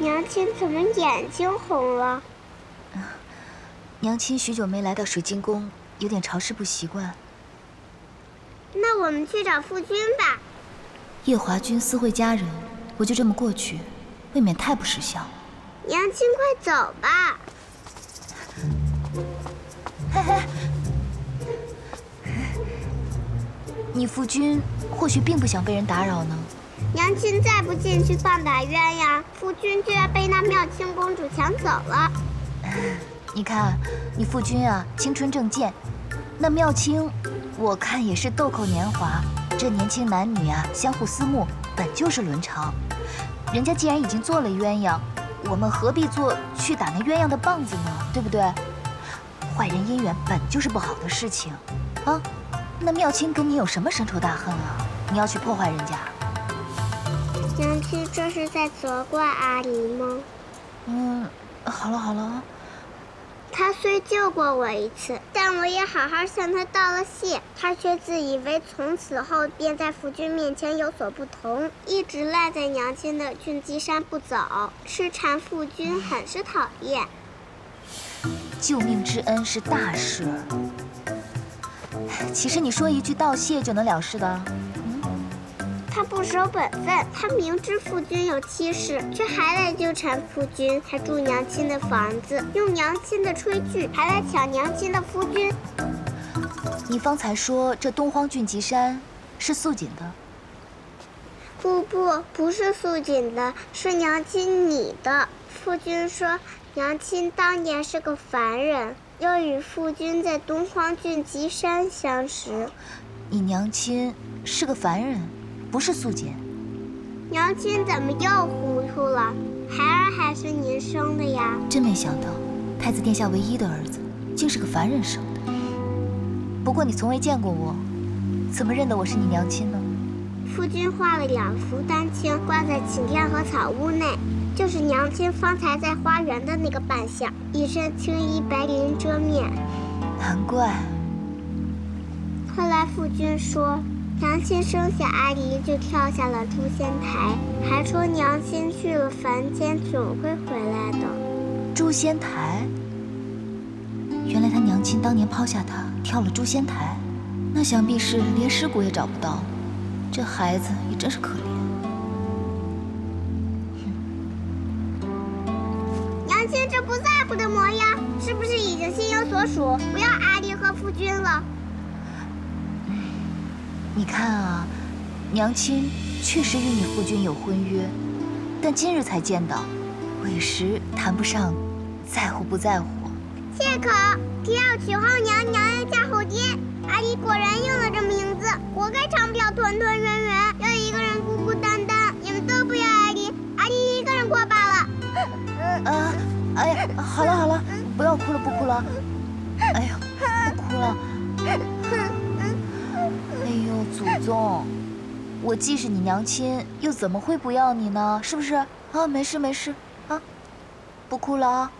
娘亲怎么眼睛红了？娘亲许久没来到水晶宫，有点潮湿不习惯。那我们去找父君吧。夜华君私会家人，我就这么过去，未免太不识相。娘亲，快走吧。嘿嘿，你父君或许并不想被人打扰呢。 娘亲再不进去棒打鸳鸯，夫君就要被那妙清公主抢走了。你看，你夫君啊，青春正健；那妙清，我看也是豆蔻年华。这年轻男女啊，相互思慕本就是伦常。人家既然已经做了鸳鸯，我们何必做去打那鸳鸯的棒子呢？对不对？坏人姻缘本就是不好的事情啊。那妙清跟你有什么深仇大恨啊？你要去破坏人家？ 娘亲，这是在责怪阿离吗？好了好了。他虽救过我一次，但我也好好向他道了谢，他却自以为从此后便在夫君面前有所不同，一直赖在娘亲的俊基山不走，痴缠夫君，很是讨厌。救命之恩是大事，岂是你说一句道谢就能了事的？ 他不守本分，他明知夫君有妻室，却还来纠缠夫君，还住娘亲的房子，用娘亲的炊具，还来抢娘亲的夫君。你方才说这东荒俊极山是素锦的？不是素锦的，是娘亲你的。夫君说，娘亲当年是个凡人，又与夫君在东荒俊极山相识。你娘亲是个凡人？ 不是素锦，娘亲怎么又糊涂了？孩儿还是您生的呀！真没想到，太子殿下唯一的儿子，竟是个凡人生的。不过你从未见过我，怎么认得我是你娘亲呢？夫君画了两幅丹青，挂在擎天和草屋内，就是娘亲方才在花园的那个扮相，一身青衣白绫遮面。难怪。后来夫君说。 娘亲生下阿离，就跳下了诛仙台，还说娘亲去了凡间，总会回来的。诛仙台，原来他娘亲当年抛下他，跳了诛仙台，那想必是连尸骨也找不到了。这孩子也真是可怜。娘亲这不在乎的模样，是不是已经心有所属，不要阿离和夫君了？ 你看啊，娘亲确实与你夫君有婚约，但今日才见到，委实谈不上在乎不在乎。借口！提要娶后娘，娘要嫁后爹。阿离果然应了这名字，活该长不了团团圆圆，要一个人孤孤单单。你们都不要阿离，阿离一个人过罢了。啊！哎呀，好了好了，不要哭了不哭了。哎呀，不哭了。 祖宗，我既是你娘亲，又怎么会不要你呢？是不是啊？没事没事啊，不哭了啊。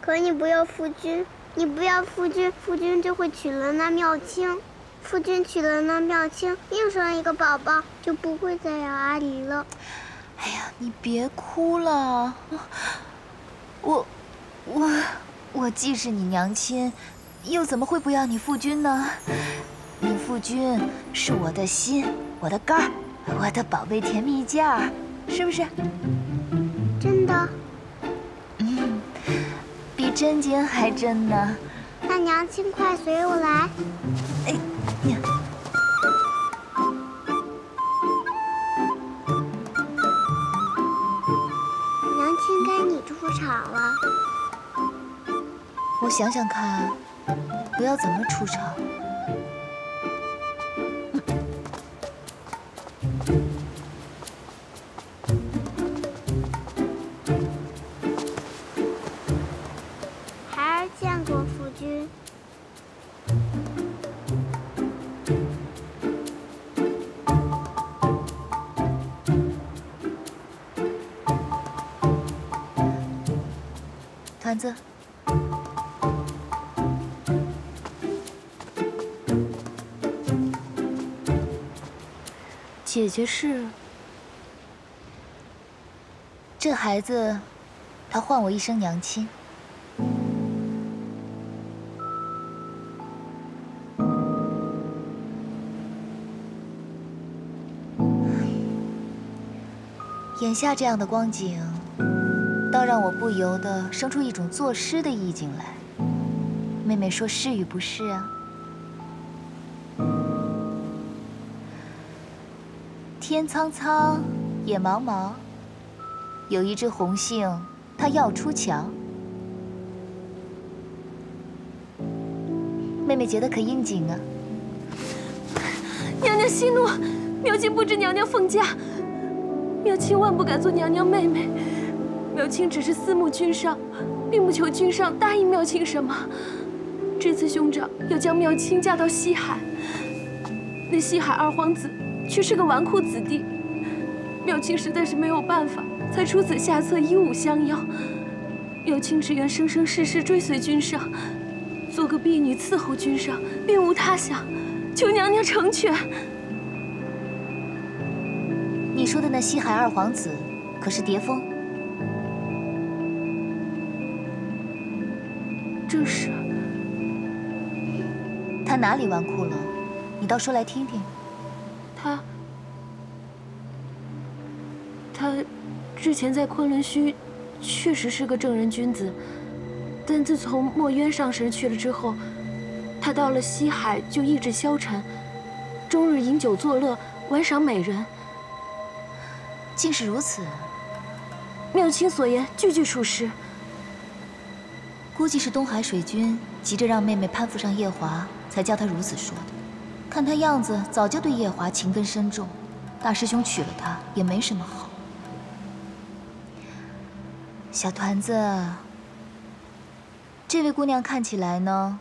可你不要夫君，你不要夫君，夫君就会娶了那妙清，夫君娶了那妙清，又生一个宝宝，就不会再要阿离了。哎呀，你别哭了，我既是你娘亲，又怎么会不要你夫君呢？ 你夫君是我的心，我的肝儿，我的宝贝甜蜜酱儿，是不是？真的？比真经还真呢。那娘亲快随我来。哎呀！娘亲该你出场了。我想想看，我要怎么出场？ 团子，姐姐是这孩子，他唤我一声娘亲。眼下这样的光景，倒让我不由得生出一种作诗的意境来。妹妹说是与不是啊？ 天苍苍，野茫茫。有一只红杏，它要出墙。妹妹觉得可应景啊。娘娘息怒，苗青不知娘娘奉驾，苗青万不敢做娘娘妹妹。苗青只是思慕君上，并不求君上答应苗青什么。这次兄长要将苗青嫁到西海，那西海二皇子 却是个纨绔子弟，苗青实在是没有办法，才出此下策，以武相邀。苗青只愿生生世世追随君上，做个婢女伺候君上，并无他想，求娘娘成全。你说的那西海二皇子，可是蝶风？正是。他哪里纨绔了？你倒说来听听。 他之前在昆仑虚确实是个正人君子，但自从墨渊上神去了之后，他到了西海就意志消沉，终日饮酒作乐，玩赏美人。竟是如此，妙清所言句句属实。估计是东海水君急着让妹妹攀附上夜华，才叫他如此说的。 看他样子，早就对夜华情根深重。大师兄娶了她也没什么好。小团子，这位姑娘看起来呢，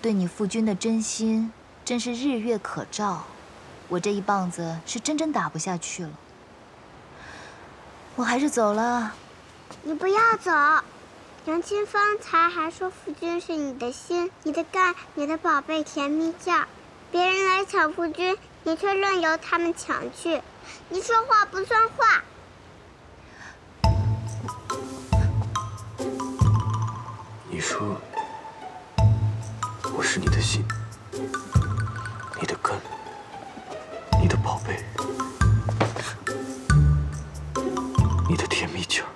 对你父君的真心真是日月可照。我这一棒子是真真打不下去了，我还是走了。你不要走，娘亲方才还说父君是你的心、你的肝、你的宝贝甜蜜酱。 别人来抢夫君，你却任由他们抢去。你说话不算话。你说我是你的心，你的根，你的宝贝，你的甜蜜劲儿。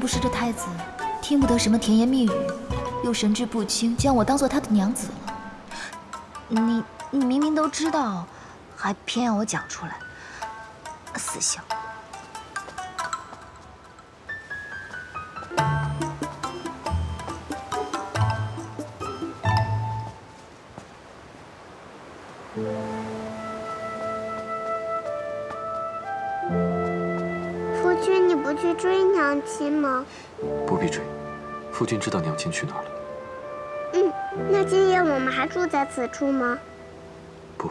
不是这太子听不得什么甜言蜜语，又神志不清，将我当做他的娘子了。你明明都知道，还偏要我讲出来，死性！夫君，你不去追娘亲吗？ 不必追，夫君知道娘亲去哪了。嗯，那今夜我们还住在此处吗？不，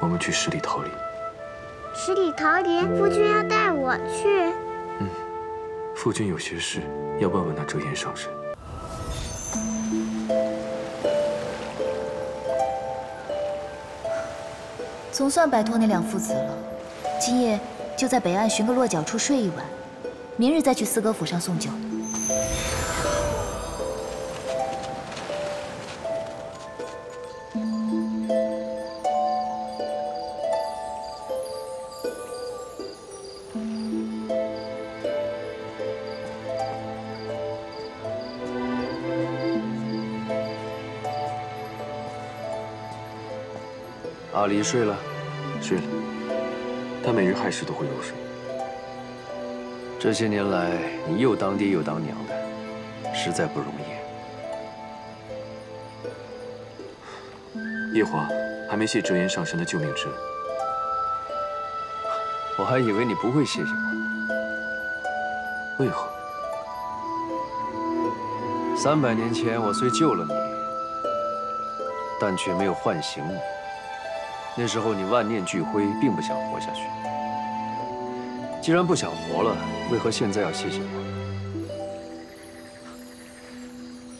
我们去十里桃林。十里桃林，夫君要带我去。嗯，夫君有些事要问问那遮颜上神。 总算摆脱那两父子了，今夜就在北岸寻个落脚处睡一晚。 明日再去四哥府上送酒。阿离睡了，睡了。他每日亥时都会入睡。 这些年来，你又当爹又当娘的，实在不容易。夜华还没谢折颜上神的救命之恩，我还以为你不会谢谢我。为何？300年前我虽救了你，但却没有唤醒你。那时候你万念俱灰，并不想活下去。既然不想活了，为何现在要谢谢我？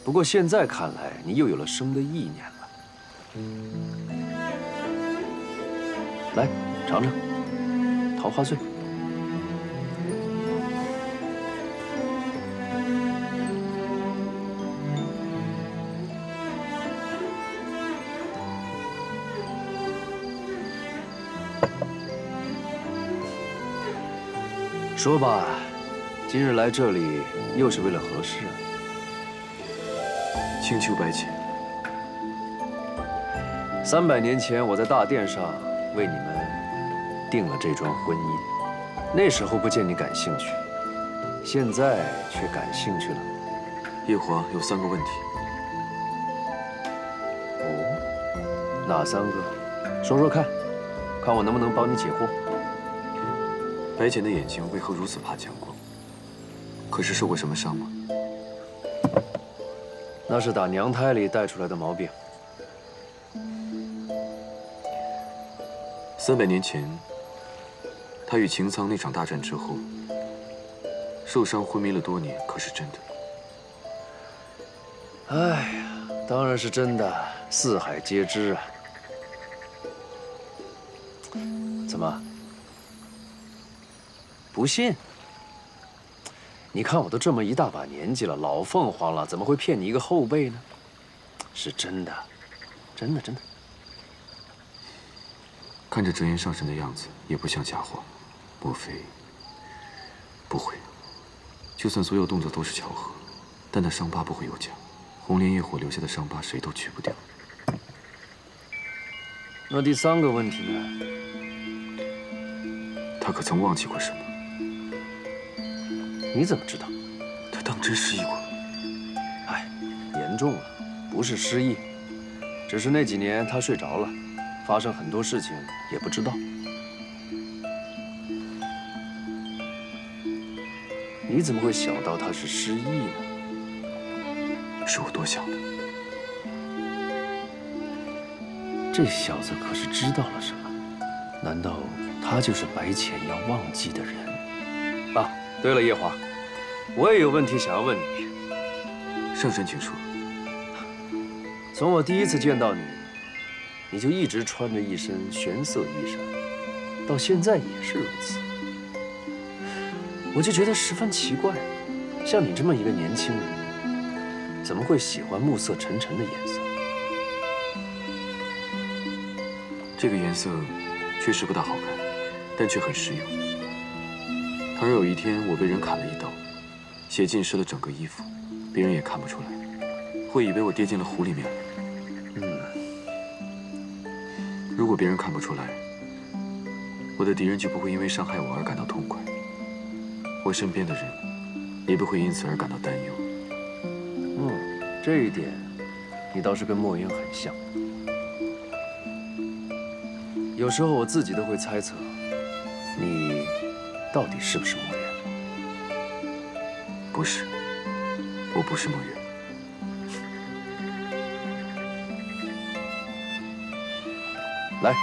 不过现在看来，你又有了生的意念了。来，尝尝桃花醉。 说吧，今日来这里又是为了何事啊？青丘白起，300年前我在大殿上为你们定了这桩婚姻，那时候不见你感兴趣，现在却感兴趣了。夜华有3个问题。哦，哪3个？说说看，看我能不能帮你解惑。 白浅的眼睛为何如此怕强光？可是受过什么伤吗？那是打娘胎里带出来的毛病。300年前，他与擎苍那场大战之后，受伤昏迷了多年，可是真的？哎呀，当然是真的，四海皆知啊。怎么？ 不信？你看我都这么一大把年纪了，老凤凰了，怎么会骗你一个后辈呢？是真的，真的，真的。看着折颜上神的样子，也不像假话。莫非？不会。就算所有动作都是巧合，但那伤疤不会有假。红莲业火留下的伤疤，谁都去不掉。那第3个问题呢？他可曾忘记过什么？ 你怎么知道？他当真失忆过？哎，严重了，不是失忆，只是那几年他睡着了，发生很多事情也不知道。你怎么会想到他是失忆呢？是我多想的。这小子可是知道了什么？难道他就是白浅要忘记的人？啊！ 对了，夜华，我也有问题想要问你。圣神，请说。从我第一次见到你，你就一直穿着一身玄色衣裳，到现在也是如此。我就觉得十分奇怪，像你这么一个年轻人，怎么会喜欢暮色沉沉的颜色？这个颜色确实不大好看，但却很实用。 倘若有一天我被人砍了一刀，血浸湿了整个衣服，别人也看不出来，会以为我跌进了湖里面了。嗯，如果别人看不出来，我的敌人就不会因为伤害我而感到痛快，我身边的人也不会因此而感到担忧。嗯，这一点你倒是跟墨渊很像。有时候我自己都会猜测你 到底是不是墨渊？不是，我不是墨渊。来，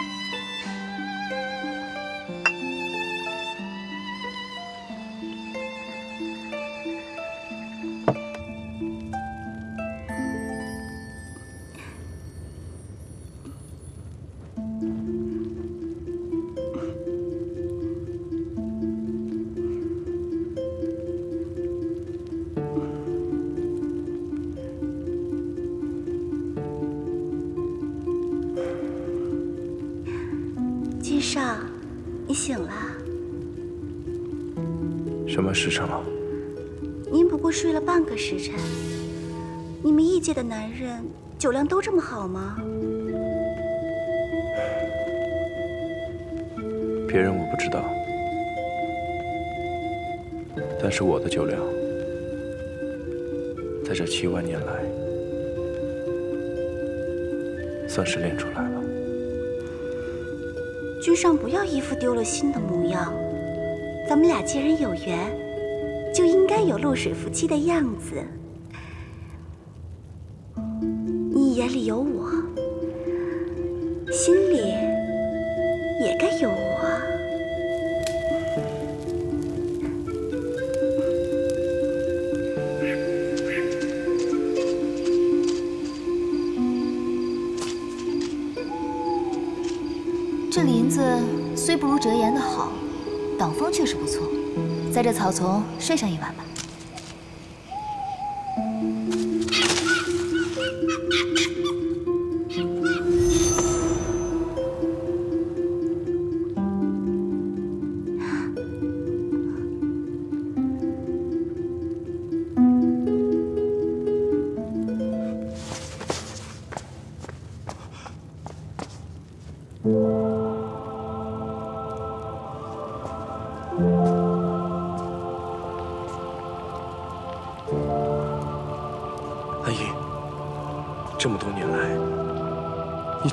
时辰了，您不过睡了半个时辰。你们异界的男人酒量都这么好吗？别人我不知道，但是我的酒量，在这7万年来，算是练出来了。君上不要一副丢了心的模样，咱们俩既然有缘， 就应该有露水夫妻的样子。你眼里有我，心里也该有我。 这林子虽不如折颜的好，挡风确实不错。在这草丛睡上一晚吧。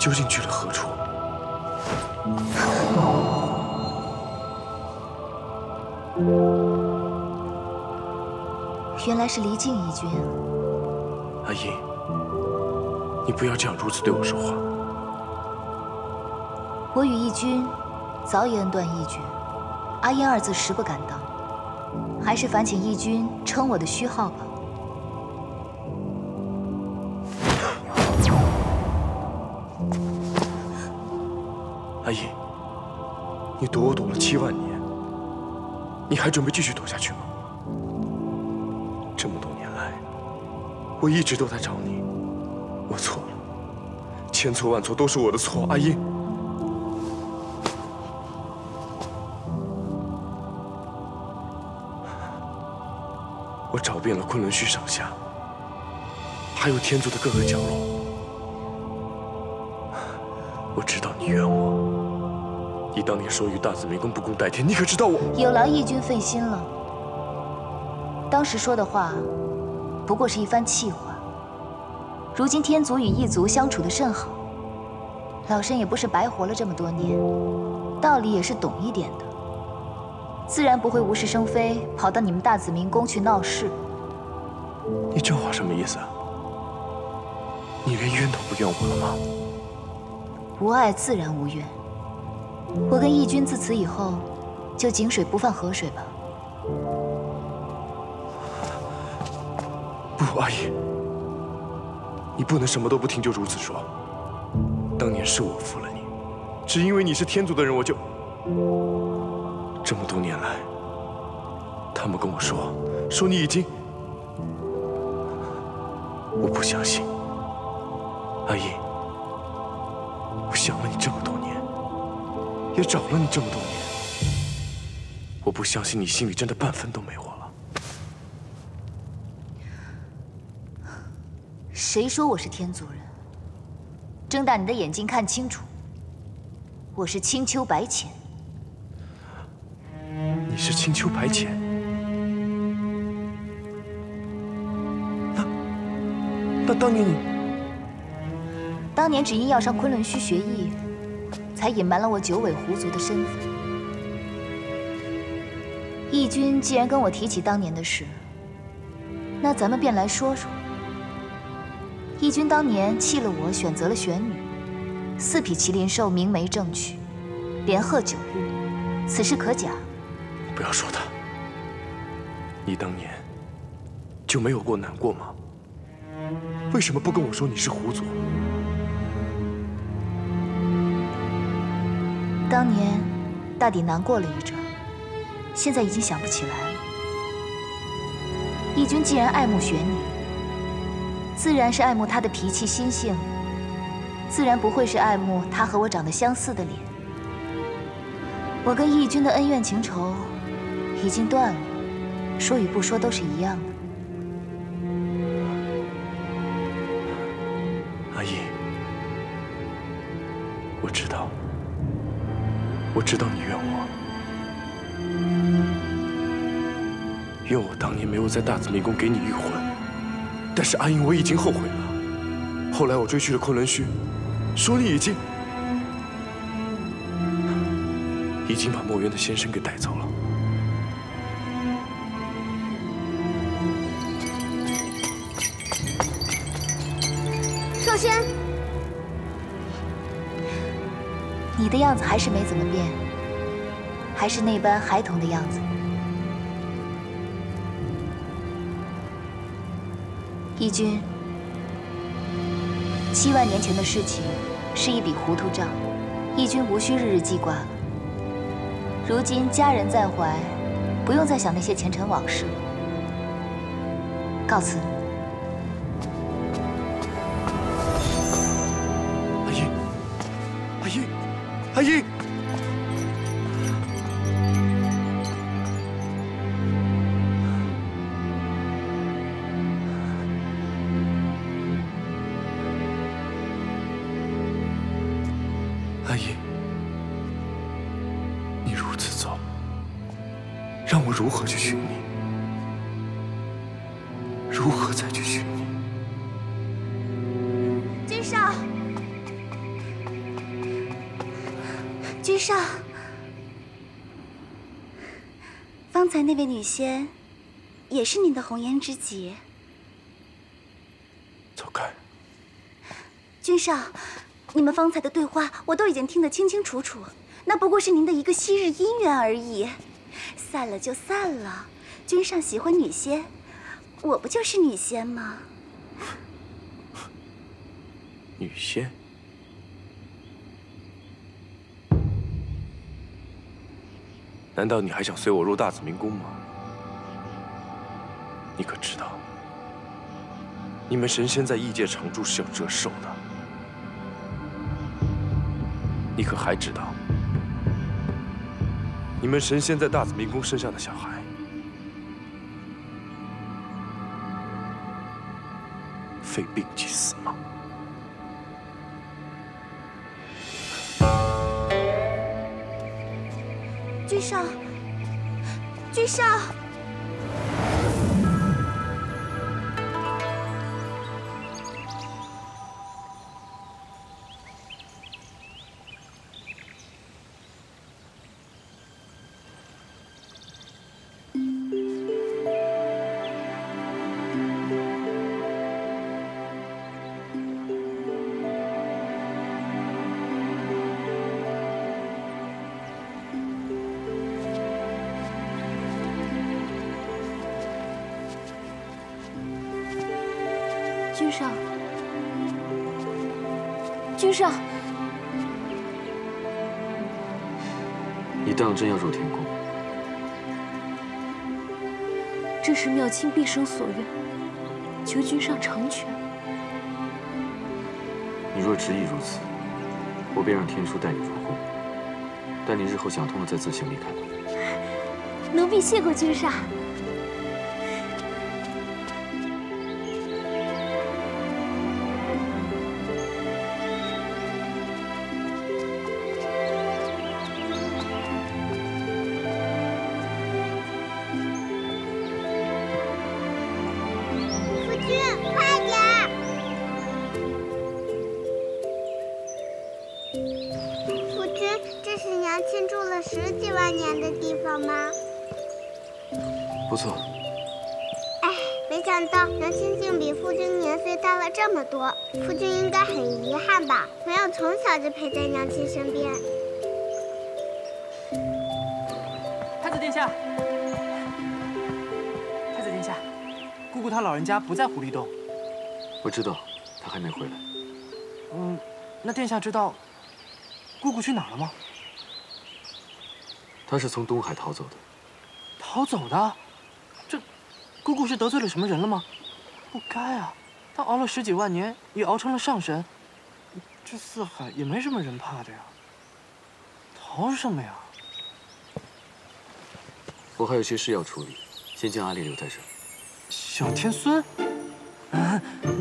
究竟去了何处？原来是离境一军。阿姨，你不要这样如此对我说话。我与义军早已恩断义绝，阿燕二字实不敢当，还是烦请义军称我的虚号吧。 你躲我躲了7万年，你还准备继续躲下去吗？这么多年来，我一直都在找你，我错了，千错万错都是我的错，阿英。我找遍了昆仑虚上下，还有天族的各个角落，我知道你怨我。 你当年说与大紫薇宫不共戴天，你可知道我有劳义军费心了。当时说的话，不过是一番气话。如今天族与异族相处的甚好，老身也不是白活了这么多年，道理也是懂一点的，自然不会无事生非，跑到你们大紫明宫去闹事。你这话什么意思啊？你连冤都不怨我了吗？无爱自然无怨。 我跟义军自此以后，就井水不犯河水吧。不，阿姨，你不能什么都不听就如此说。当年是我负了你，只因为你是天族的人，我就……这么多年来，他们跟我说你已经……我不相信，阿姨，我想了你这么多年。 也找了你这么多年，我不相信你心里真的半分都没我了。谁说我是天族人？睁大你的眼睛看清楚，我是青丘白浅。你是青丘白浅？那当年你……当年只因要上昆仑虚学艺。 才隐瞒了我九尾狐族的身份。义军既然跟我提起当年的事，那咱们便来说说。义军当年弃了我，选择了玄女，4匹麒麟兽明媒正娶，连贺9日，此事可假？你不要说他。你当年就没有过难过吗？为什么不跟我说你是狐族？ 当年大抵难过了一阵，现在已经想不起来了。义军既然爱慕玄女，自然是爱慕她的脾气心性，自然不会是爱慕她和我长得相似的脸。我跟义军的恩怨情仇已经断了，说与不说都是一样的。阿姨，我知道。 我知道你怨我，怨我当年没有在大紫迷宫给你御魂。但是阿英，我已经后悔了。后来我追去了昆仑虚，说你已经把墨渊的先生给带走了。少仙，你的样子还是没怎么变，还是那般孩童的样子。义军，7万年前的事情是一笔糊涂账，义军无需日日记挂了。如今家人在怀，不用再想那些前尘往事。告辞。 阿英，阿英，你如此走，让我如何去寻你？如何再去寻你？君上。 君上，方才那位女仙，也是您的红颜知己。走开！君上，你们方才的对话我都已经听得清清楚楚，那不过是您的一个昔日姻缘而已。散了就散了，君上喜欢女仙，我不就是女仙吗？女仙。 难道你还想随我入大紫明宫吗？你可知道，你们神仙在异界常住是要折寿的。你可还知道，你们神仙在大紫明宫生下的小孩，非病即死吗？ 君上，君上，君上，你当真要入天宫？这是妙清毕生所愿，求君上成全。你若执意如此，我便让天书带你入宫。待你日后想通了，再自行离开吧。奴婢谢过君上。 夫君应该很遗憾吧，没有从小就陪在娘亲身边。太子殿下，太子殿下，姑姑她老人家不在狐狸洞。我知道，她还没回来。嗯，那殿下知道姑姑去哪儿了吗？她是从东海逃走的。逃走的？这姑姑是得罪了什么人了吗？不该啊。 他熬了10几万年，也熬成了上神，这四海也没什么人怕的呀。逃什么呀？我还有些事要处理，先将阿烈留在这儿。小天孙，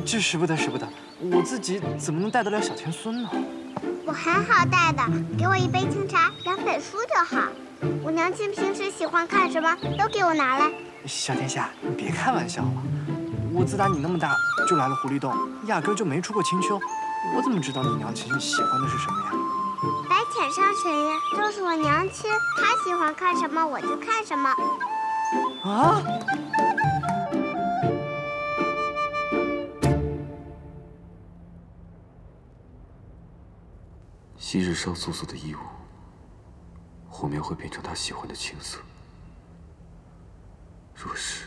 这使不得，使不得！我自己怎么能带得了小天孙呢？我很好带的，给我一杯清茶，2本书就好。我娘亲平时喜欢看什么，都给我拿来。小殿下，你别开玩笑了。 我自打你那么大就来了狐狸洞，压根就没出过青丘。我怎么知道你娘亲喜欢的是什么呀？白浅上神呀，就是我娘亲，她喜欢看什么我就看什么。啊！昔日上素素的衣物，我描绘变成她喜欢的青色。若是……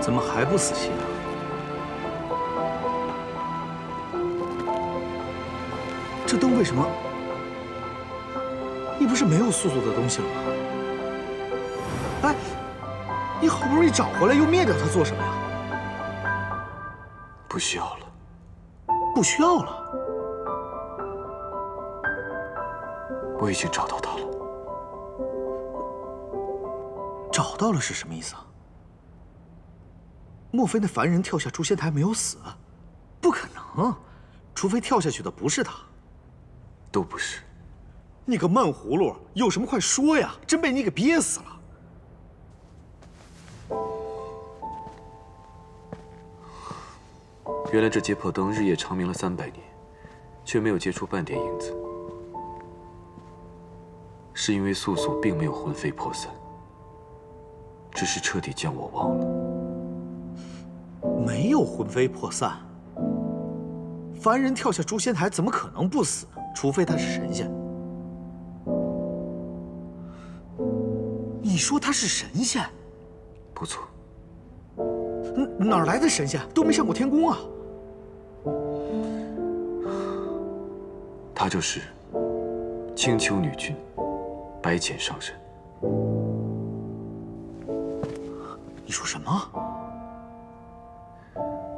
怎么还不死心啊？这灯为什么？你不是没有素素的东西了吗？哎，你好不容易找回来，又灭掉它做什么呀？不需要了。不需要了？我已经找到它了。找到了是什么意思啊？ 莫非那凡人跳下诛仙台没有死？不可能，除非跳下去的不是他。都不是。你个闷葫芦，有什么快说呀！真被你给憋死了。原来这解剖灯日夜长鸣了300年，却没有结出半点影子，是因为素素并没有魂飞魄散，只是彻底将我忘了。 没有魂飞魄散，凡人跳下诛仙台怎么可能不死？除非他是神仙。你说他是神仙？不错。哪来的神仙？都没上过天宫啊！他就是青丘女君白浅上神。你说什么？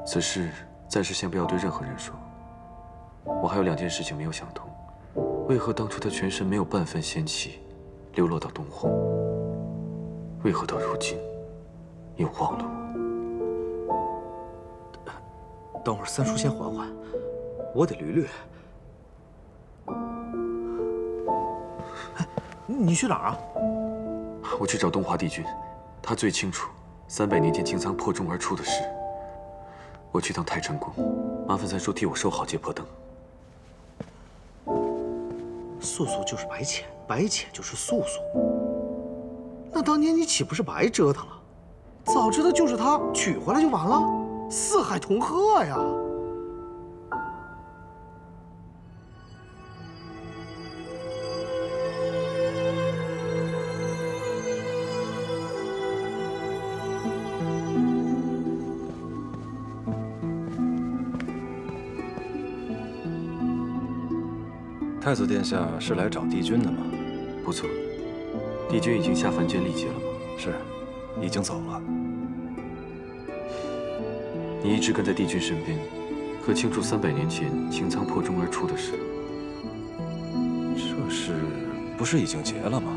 此事暂时先不要对任何人说。我还有2件事情没有想通：为何当初他全身没有半分仙气，流落到东荒？为何到如今又忘了我？等会儿三叔先缓缓，我得捋捋。哎，你去哪儿啊？我去找东华帝君，他最清楚300年前擎苍破钟而出的事。 我去趟太晨宫，麻烦三叔替我收好解剖灯。素素就是白浅，白浅就是素素。那当年你岂不是白折腾了？早知道就是他，娶回来就完了，四海同贺呀！太子殿下是来找帝君的吗？不错，帝君已经下凡间历劫了吗？是，已经走了。你一直跟在帝君身边，可清楚300年前擎苍破钟而出的事？这事不是已经结了吗？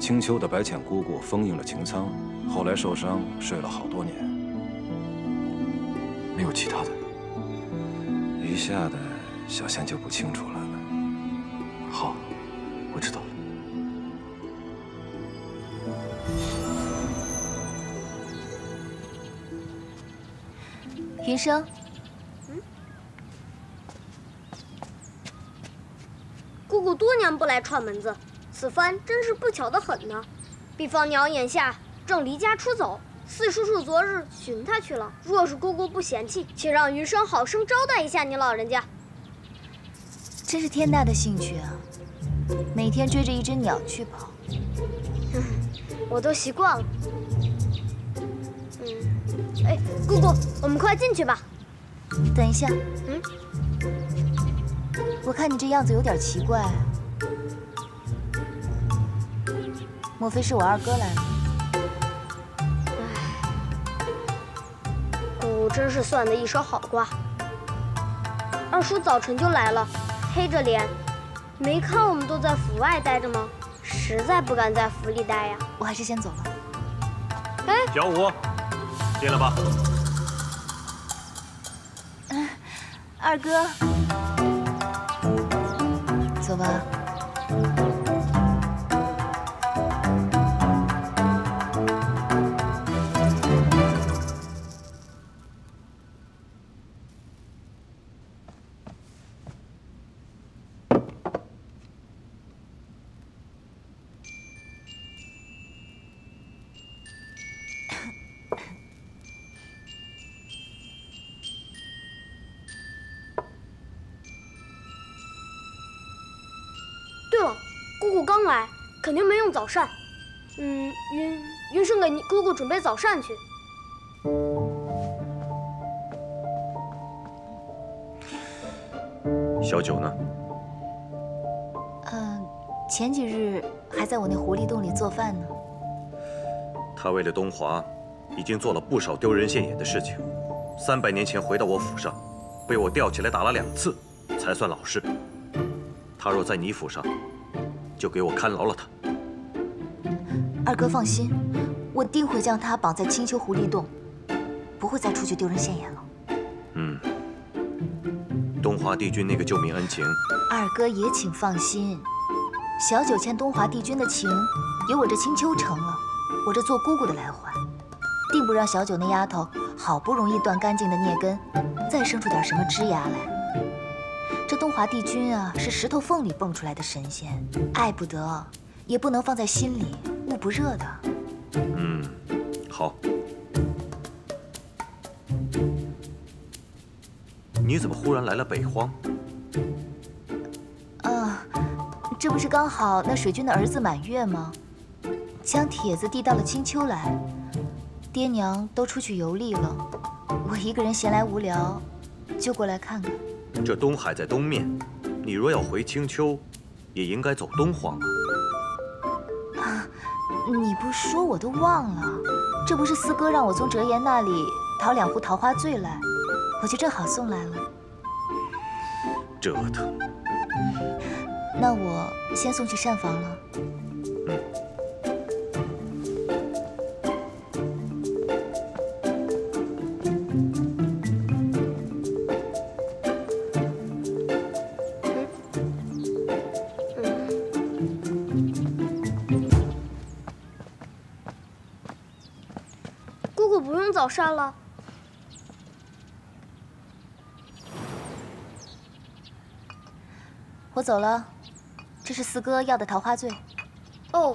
青丘的白浅姑姑封印了擎苍，后来受伤睡了好多年。没有其他的，余下的小仙就不清楚了。 好，我知道了。云生，姑姑多年不来串门子，此番真是不巧得很呢。毕方娘眼下正离家出走，四叔叔昨日寻她去了。若是姑姑不嫌弃，请让云生好生招待一下你老人家。 真是天大的兴趣啊！每天追着一只鸟去跑，我都习惯了。哎，姑姑，我们快进去吧。等一下，我看你这样子有点奇怪，莫非是我二哥来了？哎，姑真是算得一手好瓜。二叔早晨就来了。 黑着脸，没看我们都在府外待着吗？实在不敢在府里待呀。我还是先走了。哎，小五，进来吧。二哥，走吧。刚来，肯定没用早膳。云生给你姑姑准备早膳去。小九呢？前几日还在我那狐狸洞里做饭呢。他为了东华，已经做了不少丢人现眼的事情。300年前回到我府上，被我吊起来打了2次，才算老实。他若在你府上， 就给我看牢了他。二哥放心，我定会将他绑在青丘狐狸洞，不会再出去丢人现眼了。东华帝君那个救命恩情，二哥也请放心。小九欠东华帝君的情，有我这青丘成了，我这做姑姑的来还，定不让小九那丫头好不容易断干净的孽根，再生出点什么枝芽来。 这东华帝君啊，是石头缝里蹦出来的神仙，爱不得，也不能放在心里，捂不热的。好。你怎么忽然来了北荒？这不是刚好那水军的儿子满月吗？将帖子递到了青丘来，爹娘都出去游历了，我一个人闲来无聊，就过来看看。 这东海在东面，你若要回青丘，也应该走东荒啊。你不说我都忘了，这不是四哥让我从折颜那里讨2壶桃花醉来，我就正好送来了。折腾。那我先送去膳房了。早膳了，我走了。这是四哥要的桃花醉。哦，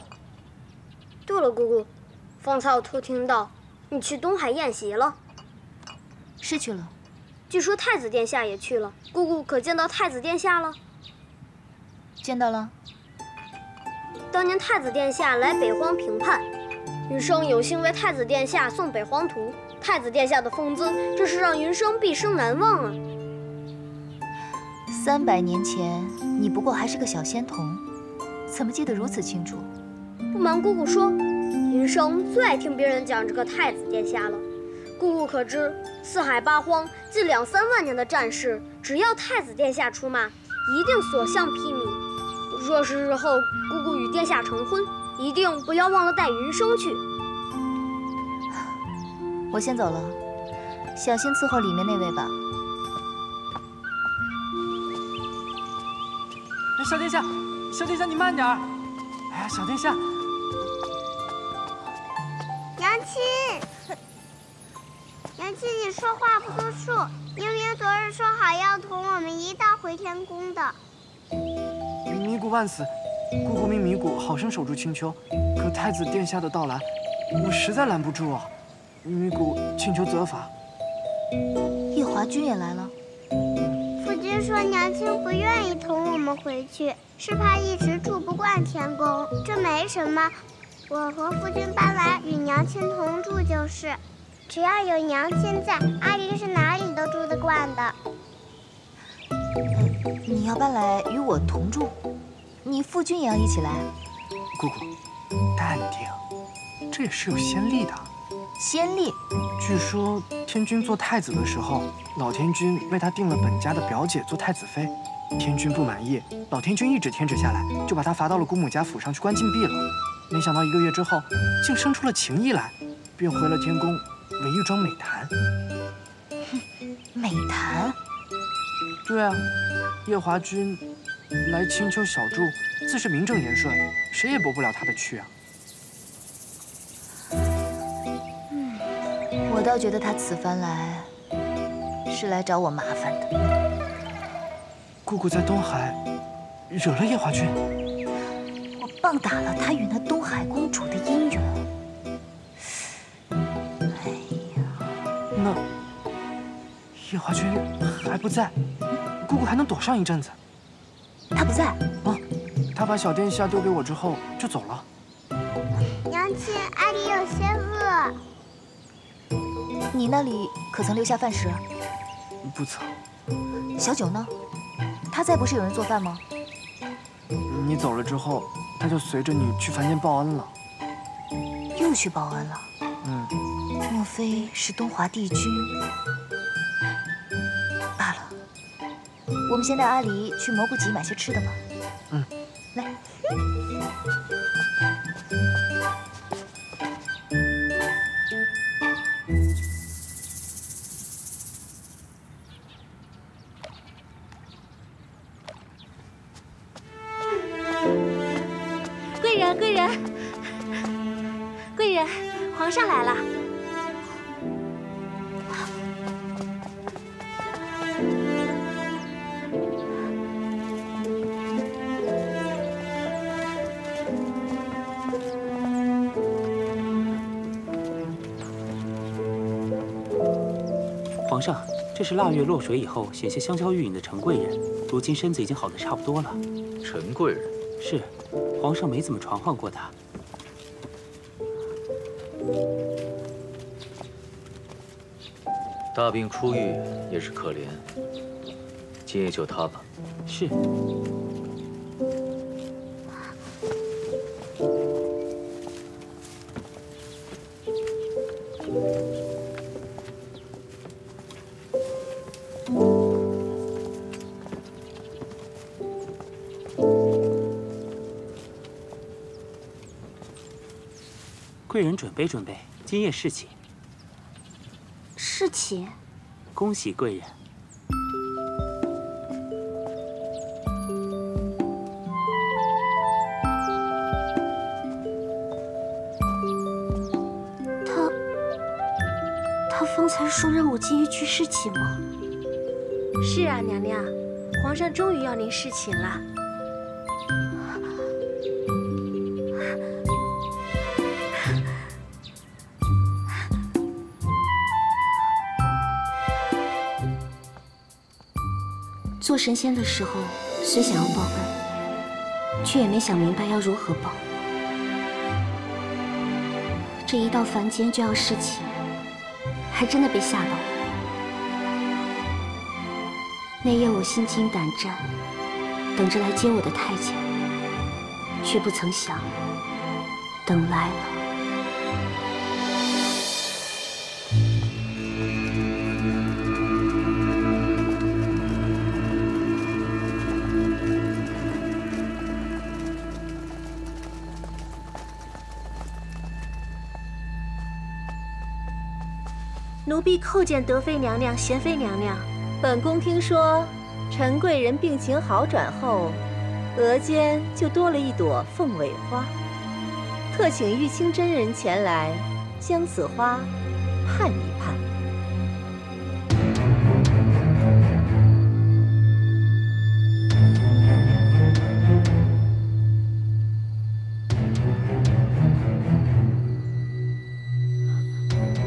对了，姑姑，方才我偷听到你去东海宴席了。是去了，据说太子殿下也去了。姑姑可见到太子殿下了？见到了。当年太子殿下来北荒评判。 云生有幸为太子殿下送北荒图，太子殿下的风姿，这是让云生毕生难忘啊！300年前，你不过还是个小仙童，怎么记得如此清楚？不瞒姑姑说，云生最爱听别人讲这个太子殿下了。姑姑可知，四海八荒近2、3万年的战事，只要太子殿下出马，一定所向披靡。若是日后姑姑与殿下成婚， 一定不要忘了带云生去。我先走了，小心伺候里面那位吧。小殿下，小殿下，你慢点儿！哎呀，小殿下，娘亲，你说话不多数，明明昨日说好要同我们一道回天宫的。迷谷万死。 姑姑命米谷好生守住青丘，可太子殿下的到来，我实在拦不住啊！米谷请求责罚。夜华君也来了。夫君说娘亲不愿意同我们回去，是怕一时住不惯天宫。这没什么，我和夫君搬来与娘亲同住就是，只要有娘亲在，阿离是哪里都住得惯的。你要搬来与我同住？ 你父君也要一起来，姑姑，淡定，这也是有先例的。先例，据说天君做太子的时候，老天君为他定了本家的表姐做太子妃，天君不满意，老天君一指天指下来，就把他罚到了姑母家府上去关禁闭了。没想到1个月之后，竟生出了情意来，便回了天宫，为一桩美谈。美谈，对啊，夜华君来青丘小住，自是名正言顺，谁也驳不了他的去啊。嗯，我倒觉得他此番来是来找我麻烦的。姑姑在东海惹了夜华君，我棒打了他与那东海公主的姻缘。哎呀，那。 夜华君还不在，姑姑还能躲上一阵子。他不在啊，他把小殿下丢给我之后就走了。娘亲，阿离有些饿。你那里可曾留下饭食？不曾。小九呢？他在不是有人做饭吗？你走了之后，他就随着你去凡间报恩了。又去报恩了？嗯。莫非是东华帝君？ 我们先带阿离去蘑菇集买些吃的吧。嗯，来。贵人，贵人，贵人，皇上来了。 皇上，这是腊月落水以后险些香消玉殒的陈贵人，如今身子已经好的差不多了。陈贵人是，皇上没怎么传唤过他。大病初愈也是可怜，今夜就他吧。是。 贵人准备准备，今夜侍寝。侍寝，恭喜贵人。他方才说让我今夜去侍寝吗？是啊，娘娘，皇上终于要您侍寝了。 做神仙的时候，虽想要报恩，却也没想明白要如何报。这一到凡间就要侍寝，还真的被吓到了。那夜我心惊胆战，等着来接我的太监，却不曾想，等来了。 奴婢叩见德妃娘娘、贤妃娘娘。本宫听说，陈贵人病情好转后，额间就多了一朵凤尾花，特请玉清真人前来，将此花判一判。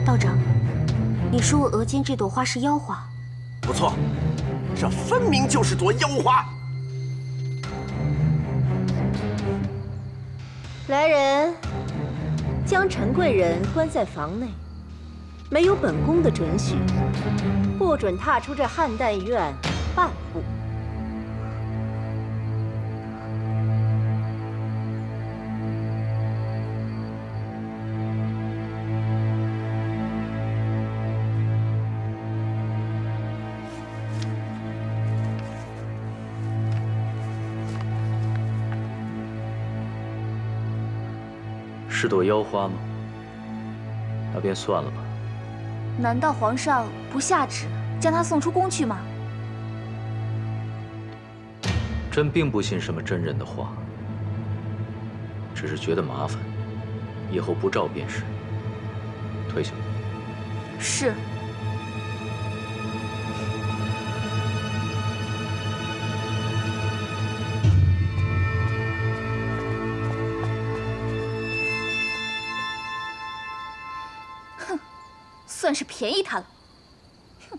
道长。 你说我额间这朵花是妖花，不错，这分明就是朵妖花。来人，将陈贵人关在房内，没有本宫的准许，不准踏出这汉淡院半步。是朵妖花吗？那便算了吧。难道皇上不下旨将他送出宫去吗？朕并不信什么真人的话，只是觉得麻烦，以后不照便是。退下。是。 算是便宜他了，哼！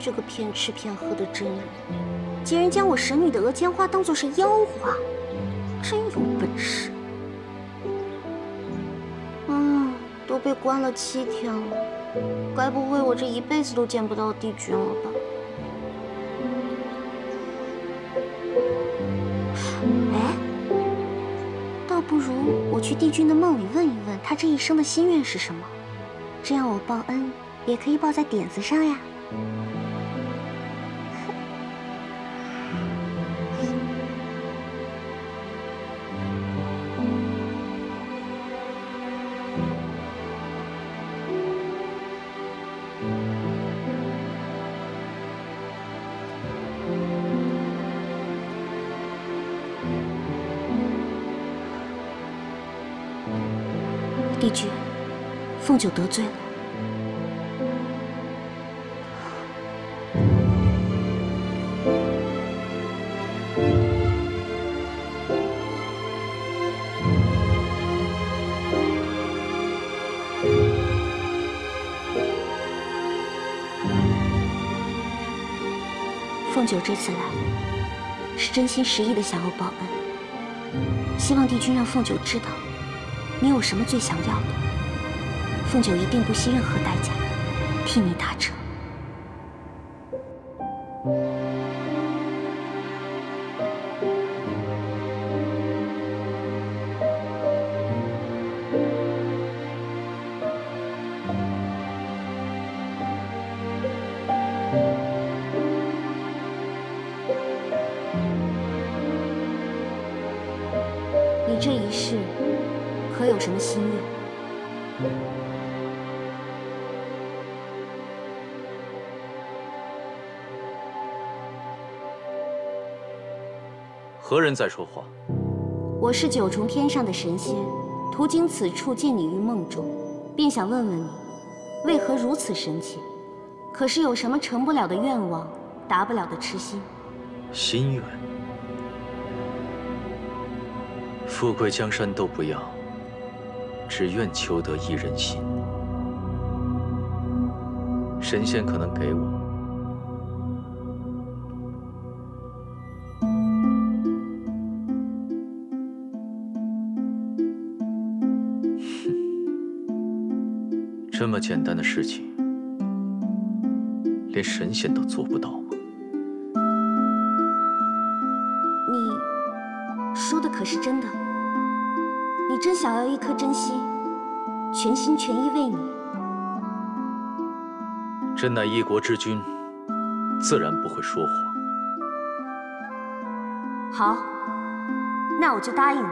这个骗吃骗喝的真人，竟然将我神女的额间花当作是妖花，真有本事！嗯，都被关了7天了，该不会我这一辈子都见不到帝君了吧？哎。 不如我去帝君的梦里问一问，他这一生的心愿是什么？这样我报恩也可以报在点子上呀。帝君，凤九得罪了。凤九这次来，是真心实意的想要报恩，希望帝君让凤九知道。 你有什么最想要的？凤九一定不惜任何代价替你达成。你这一世。 可有什么心愿？何人在说话？我是九重天上的神仙，途经此处见你于梦中，便想问问你，为何如此神奇？可是有什么成不了的愿望，达不了的痴心？心愿，富贵江山都不要。 只愿求得一人心，神仙可能给我，哼，这么简单的事情，连神仙都做不到吗？你说的可是真的？ 你真想要一颗真心，全心全意为你。朕乃一国之君，自然不会说谎。好，那我就答应你。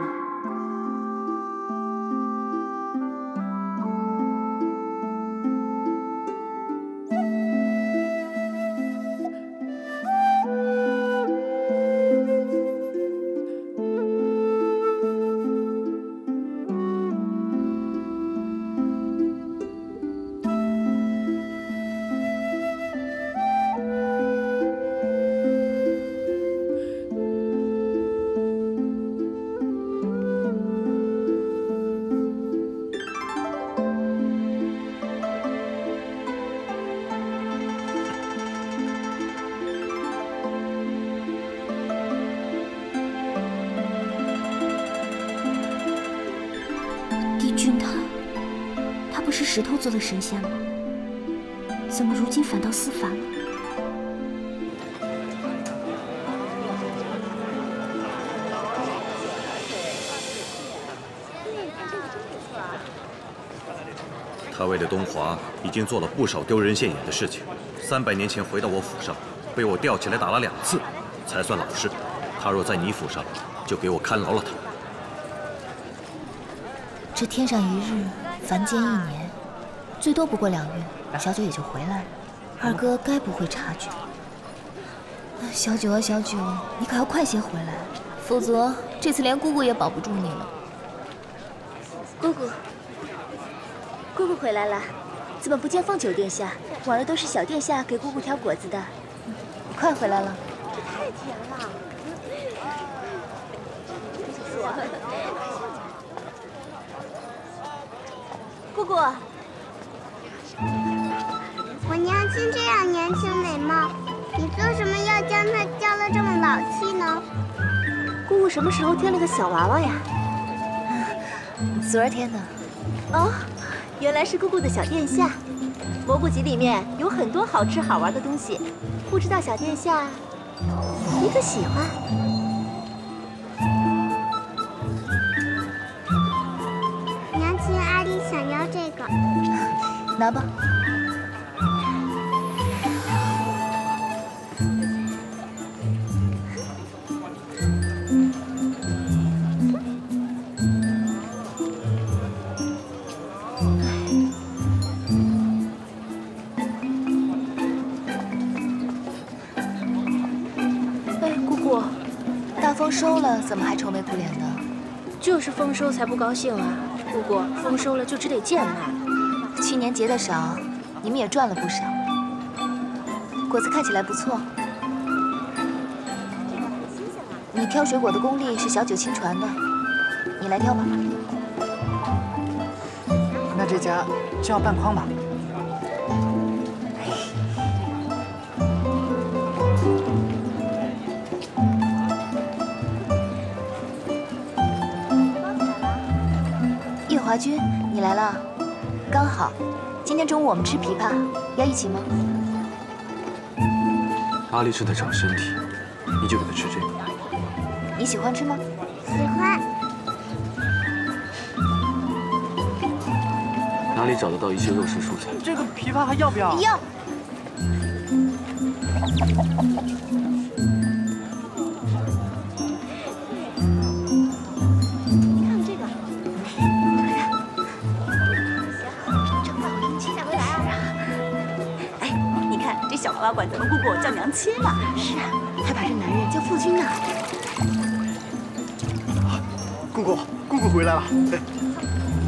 不是石头做的神仙吗？怎么如今反倒思凡了？他为了东华，已经做了不少丢人现眼的事情。300年前回到我府上，被我吊起来打了2次，才算老实。他若在你府上，就给我看牢了他。这天上一日。 凡间1年，最多不过2月，小九也就回来了。二哥该不会察觉。小九啊，小九，你可要快些回来，否则这次连姑姑也保不住你了。姑姑，姑姑回来了，怎么不见凤九殿下？往日都是小殿下给姑姑挑果子的，你快回来了。这太甜了。 姑姑，我娘亲这样年轻美貌，你做什么要将她教得这么老气呢？姑姑什么时候添了个小娃娃呀？昨儿添的。哦，原来是姑姑的小殿下。蘑菇集里面有很多好吃好玩的东西，不知道小殿下你可喜欢？ 拿吧，哎，姑姑，大丰收了，怎么还愁眉苦脸的？就是丰收才不高兴啊！姑姑，丰收了就只得贱卖。 去年结的少，你们也赚了不少。果子看起来不错。你挑水果的功力是小九亲传的，你来挑吧。那这家就要半筐吧。叶华君，你来了。 刚好，今天中午我们吃枇杷，要一起吗？阿丽是在长身体，你就给她吃这个。你喜欢吃吗？喜欢。哪里找得到一些肉食蔬菜？这个枇杷还要不要？要。保管咱们姑姑叫娘亲了，是啊，还把这男人叫父君呢。姑姑，姑姑回来了。哎，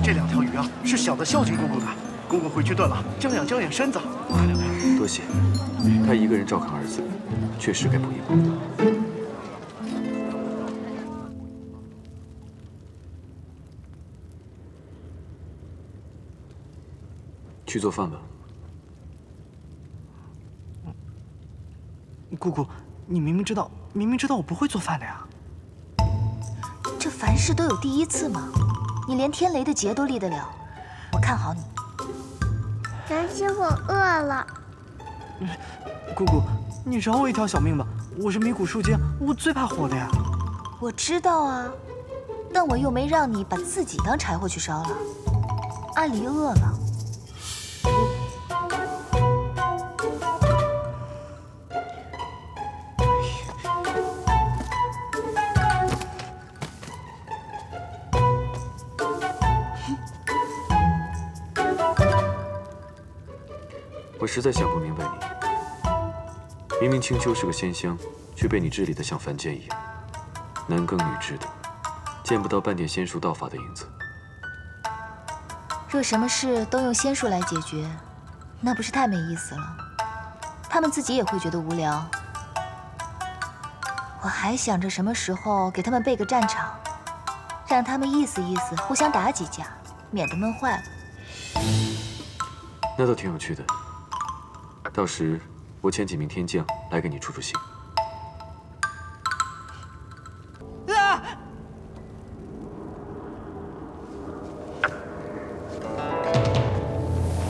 这两条鱼啊，是小的孝敬姑姑的。姑姑回去炖了，将养身子。多谢，他一个人照看儿子，确实该补一补。 去做饭吧。 姑姑，你明明知道我不会做饭的呀。这凡事都有第一次嘛，你连天雷的劫都立得了，我看好你。娘亲，我饿了。姑姑，你饶我一条小命吧，我是米谷树精，我最怕火的呀。我知道啊，但我又没让你把自己当柴火去烧了。阿离饿了。 我实在想不明白你，明明青丘是个仙乡，却被你治理得像凡间一样，男耕女织的，见不到半点仙术道法的影子。若什么事都用仙术来解决，那不是太没意思了？他们自己也会觉得无聊。我还想着什么时候给他们备个战场，让他们意思意思，互相打几架，免得闷坏了。那倒挺有趣的。 到时，我请几名天将来给你出出气。啊！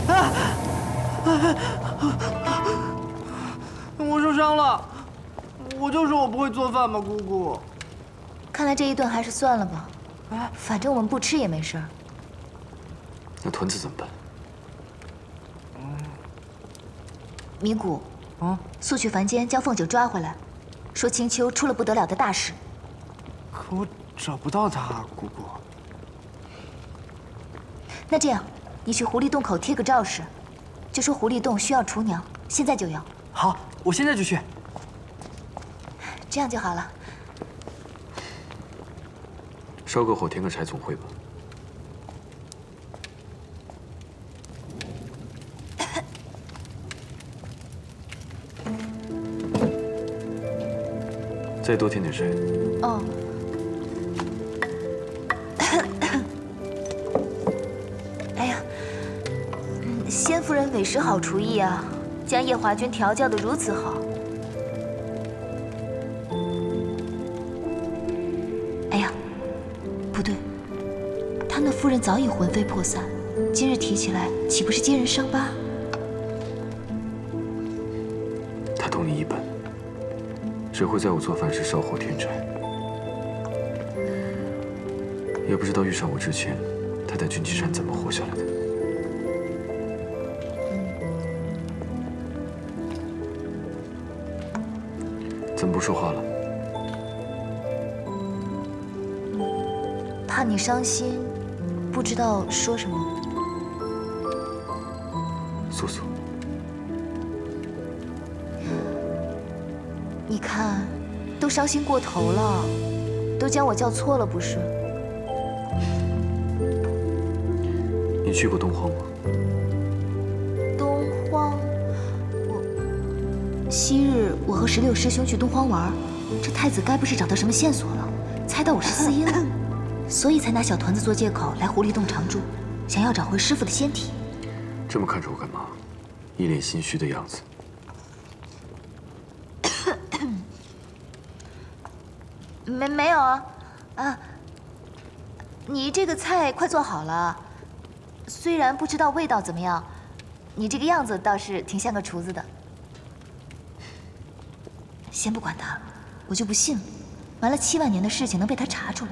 啊！我受伤了，我就说我不会做饭嘛，姑姑。看来这一顿还是算了吧，反正我们不吃也没事儿。那团子怎么办？ 米谷，速去凡间将凤九抓回来，说青丘出了不得了的大事。可我找不到他，姑姑。那这样，你去狐狸洞口贴个诏示，就说狐狸洞需要厨娘，现在就用。好，我现在就去。这样就好了。烧个火，添个柴，总会吧。 再多添点水。哦。哎呀，先夫人委实好厨艺啊，将夜华君调教得如此好。哎呀，不对，他那夫人早已魂飞魄散，今日提起来，岂不是揭人伤疤？他同你一般。 只会在我做饭时烧火添柴，也不知道遇上我之前，他在军旗山怎么活下来的。怎么不说话了？怕你伤心，不知道说什么。素素。 你看，都伤心过头了，都将我叫错了，不是？你去过东荒吗？东荒，昔日我和16师兄去东荒玩，这太子该不是找到什么线索了，猜到我是司音了，所以才拿小团子做借口来狐狸洞常住，想要找回师父的仙体。这么看着我干嘛？一脸心虚的样子。 没有啊，啊！你这个菜快做好了，虽然不知道味道怎么样，你这个样子倒是挺像个厨子的。先不管他，我就不信了，瞒了7万年的事情能被他查出来。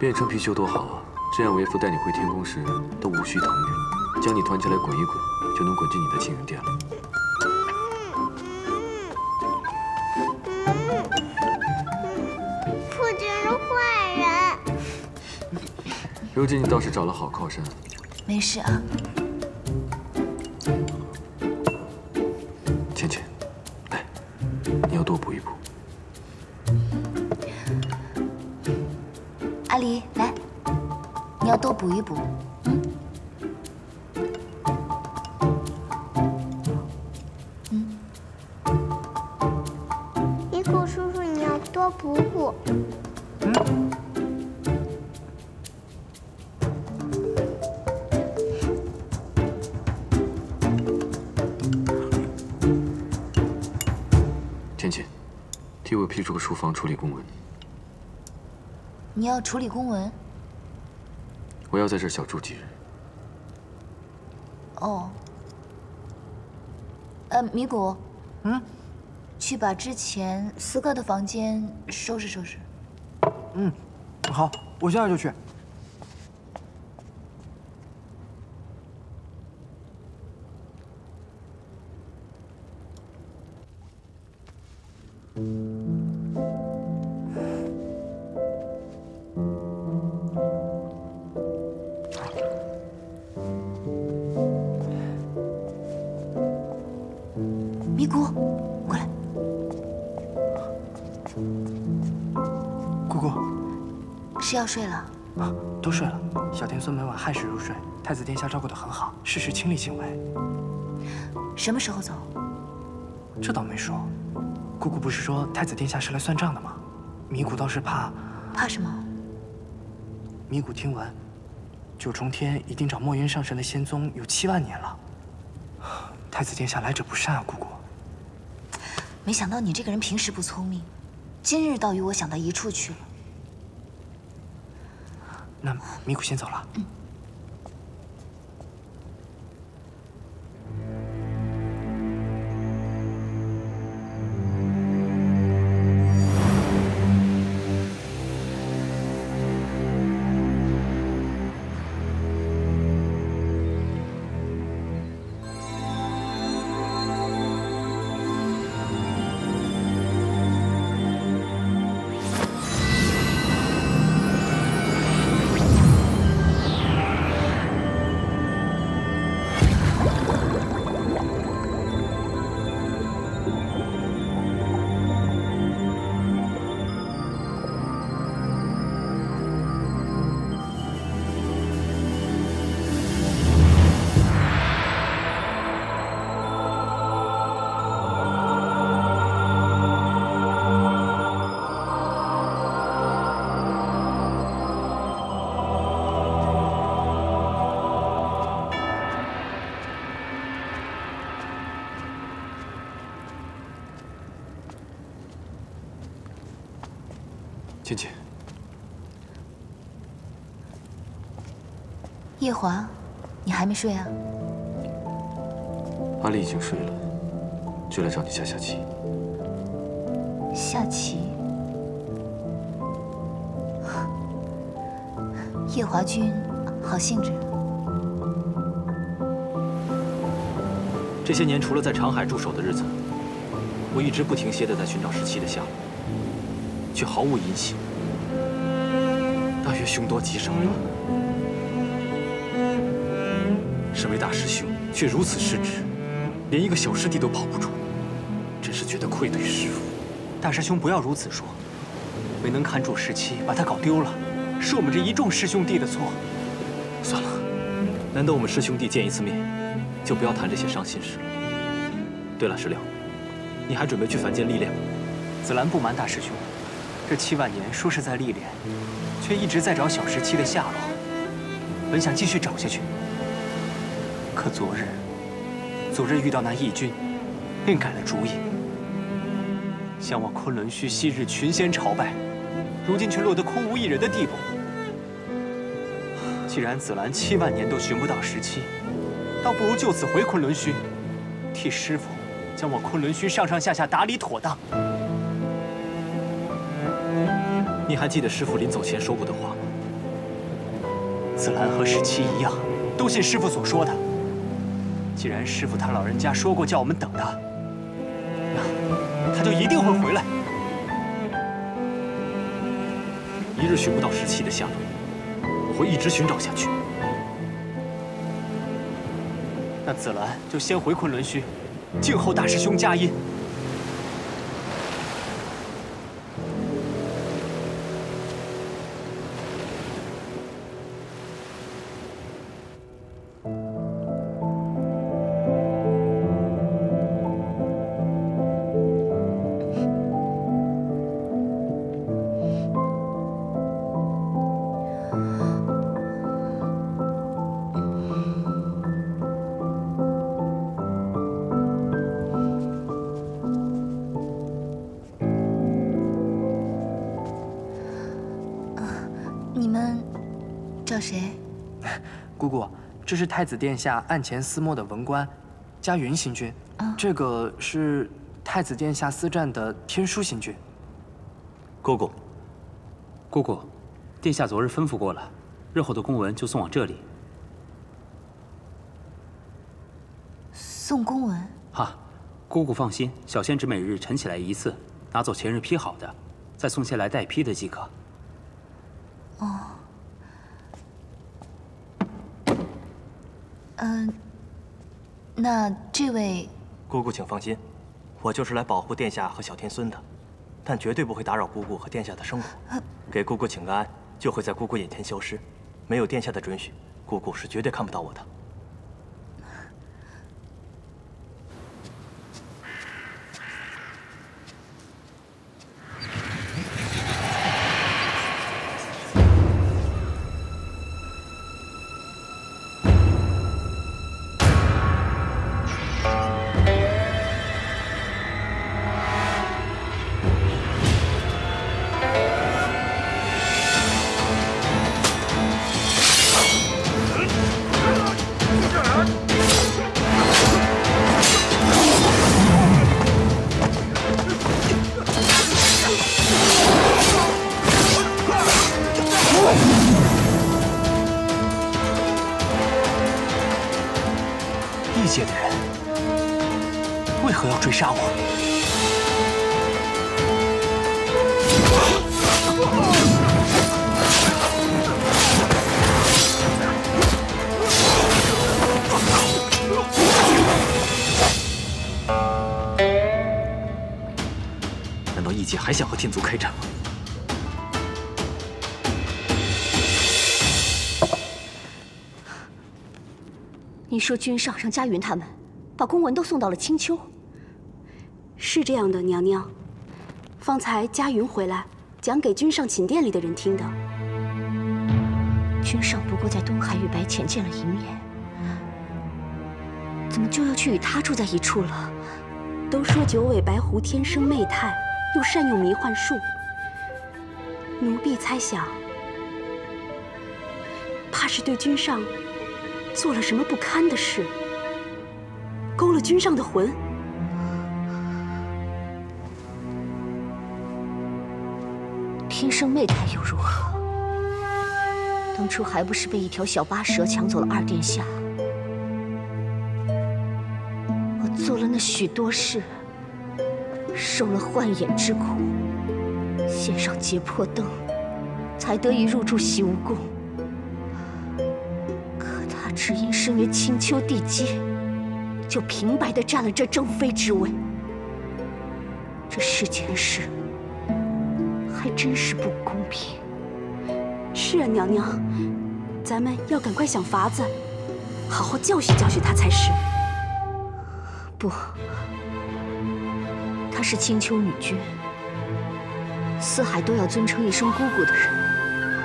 变成皮球多好啊！这样为父带你回天宫时都无需腾云，将你团起来滚一滚，就能滚进你的青云殿了。父亲是坏人。如今你倒是找了好靠山。没事啊。芊芊，来，你要多补一补。 阿离，来，你要多补一补。一库叔叔，你要多补补。芊芊，替我批出个书房处理公文。 你要处理公文？我要在这儿小住几日。哦。米谷，去把之前私哥的房间收拾收拾。好，我现在就去。是要睡了啊，都睡了。小天孙每晚亥时入睡，太子殿下照顾得很好，事事亲力亲为。什么时候走？这倒没说。姑姑不是说太子殿下是来算账的吗？米谷倒是怕。怕什么？米谷听闻，九重天已经找墨渊上神的仙宗有7万年了。太子殿下来者不善啊，姑姑。没想到你这个人平时不聪明，今日倒与我想到一处去了。 那米谷先走了。请起。夜华，你还没睡啊？阿丽已经睡了，就来找你下下棋。下棋？夜华君，好兴致。 这些年，除了在长海驻守的日子，我一直不停歇地在寻找十七的下落，却毫无音信。大约凶多吉少了。身为大师兄，却如此失职，连一个小师弟都保不住，真是觉得愧对师父。大师兄不要如此说，没能看住十七，把他搞丢了，是我们这一众师兄弟的错。算了，难得我们师兄弟见一次面。 就不要谈这些伤心事了。对了，石榴，你还准备去凡间历练吗？紫兰不瞒大师兄，这7万年说是在历练，却一直在找小十七的下落。本想继续找下去，可昨日遇到那义军，便改了主意。想往昆仑虚昔日群仙朝拜，如今却落得空无一人的地步。既然紫兰7万年都寻不到十七， 倒不如就此回昆仑虚，替师父将我昆仑虚上下打理妥当。你还记得师父临走前说过的话吗？紫兰和十七一样，都信师父所说的。既然师父他老人家说过叫我们等他，那他就一定会回来。一日寻不到十七的下落，我会一直寻找下去。 那紫兰就先回昆仑虚，静候大师兄佳音。这是太子殿下案前私摸的文官，嘉云星君。这个是太子殿下私占的天枢星君。姑姑，殿下昨日吩咐过了，日后的公文就送往这里。送公文？哈，姑姑放心，小仙只每日晨起来一次，拿走前日批好的，再送些来代批的即可。哦。 那这位姑姑请放心，我就是来保护殿下和小天孙的，但绝对不会打扰姑姑和殿下的生活。给姑姑请个安，就会在姑姑眼前消失。没有殿下的准许，姑姑是绝对看不到我的。天族开战吗？你说君上让佳云他们把公文都送到了青丘，是这样的，娘娘。方才佳云回来讲给君上寝殿里的人听的。君上不过在东海与白浅见了一面，怎么就要去与他住在一处了？都说九尾白狐天生媚态。 又善用迷幻术，奴婢猜想，怕是对君上做了什么不堪的事，勾了君上的魂。天生媚态又如何？当初还不是被一条小八蛇抢走了二殿下？我做了那许多事，受了幻眼之苦。 献上解魄灯，才得以入住洗梧宫。可他只因身为青丘地阶，就平白的占了这正妃之位。这世间事，还真是不公平。是啊，娘娘，咱们要赶快想法子，好好教训教训他才是。不，她是青丘女君。 四海都要尊称一声姑姑的人，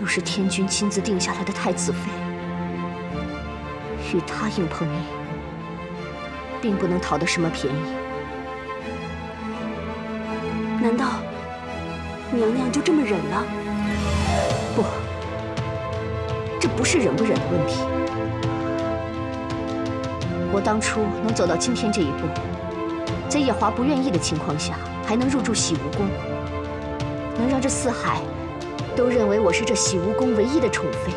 又是天君亲自定下来的太子妃，与她硬碰硬，并不能讨得什么便宜。难道娘娘就这么忍了？不，这不是忍不忍的问题。我当初能走到今天这一步，在夜华不愿意的情况下。 还能入住洗梧宫，能让这四海都认为我是这洗梧宫唯一的宠妃，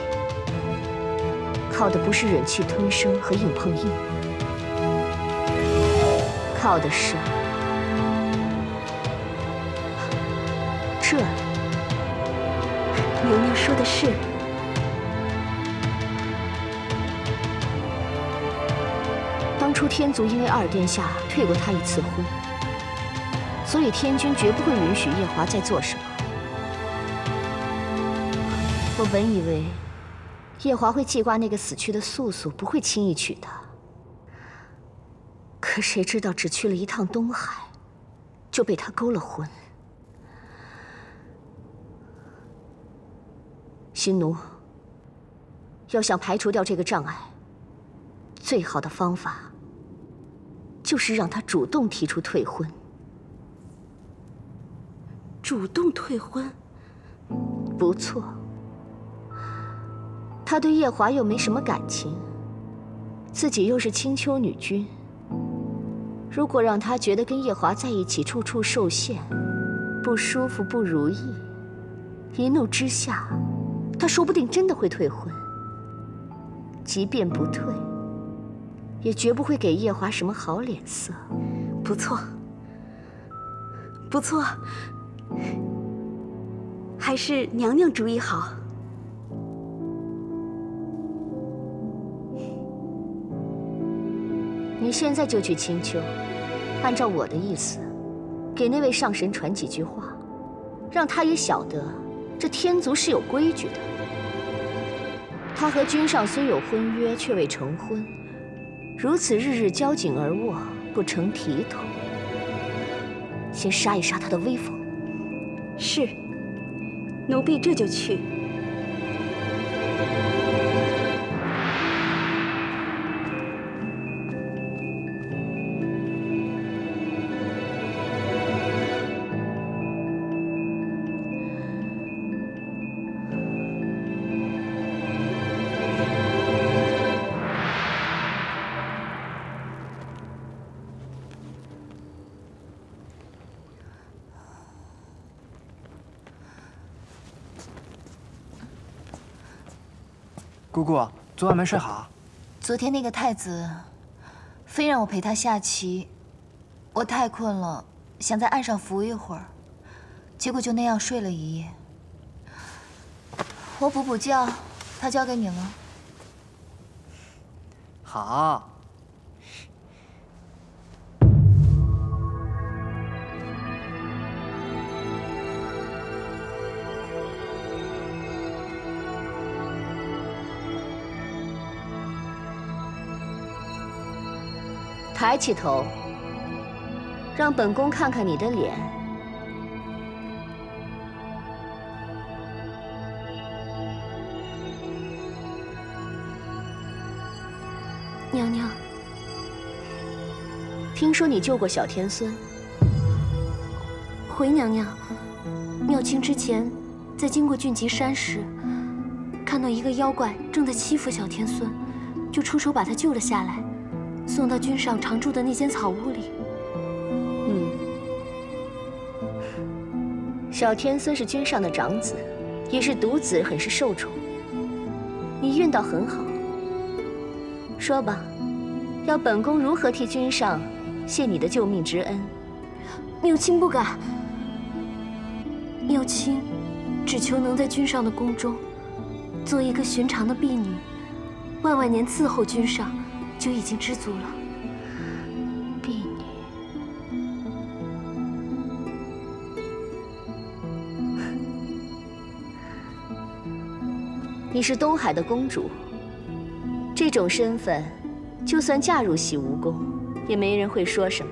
靠的不是忍气吞声和硬碰硬，靠的是这。娘娘说的是，当初天族因为二殿下退过他一次婚。 所以天君绝不会允许夜华再做什么。我本以为夜华会记挂那个死去的素素，不会轻易娶她。可谁知道，只去了一趟东海，就被她勾了魂。新奴，要想排除掉这个障碍，最好的方法就是让她主动提出退婚。 主动退婚，不错。他对夜华又没什么感情，自己又是青丘女君。如果让他觉得跟夜华在一起处处受限，不舒服不如意，一怒之下，他说不定真的会退婚。即便不退，也绝不会给夜华什么好脸色。不错，不错。 还是娘娘主意好。你现在就去青丘，按照我的意思，给那位上神传几句话，让他也晓得这天族是有规矩的。他和君上虽有婚约，却未成婚，如此日日交颈而卧，不成体统。先杀一杀他的威风。 是，奴婢这就去。姑姑，昨晚没睡好。昨天那个太子，非让我陪他下棋，我太困了，想在岸上浮一会儿，结果就那样睡了一夜。我补补觉，他交给你了。好。 抬起头，让本宫看看你的脸。娘娘，听说你救过小天孙。回娘娘，妙清之前在经过俊极山时，看到一个妖怪正在欺负小天孙，就出手把他救了下来，送到君上常住的那间草屋里。小天孙是君上的长子，也是独子，很是受宠。你运道很好。说吧，要本宫如何替君上谢你的救命之恩？缪清不敢。缪清只求能在君上的宫中做一个寻常的婢女，万万年伺候君上，就已经知足了。婢女。 你是东海的公主，这种身份，就算嫁入洗梧宫，也没人会说什么。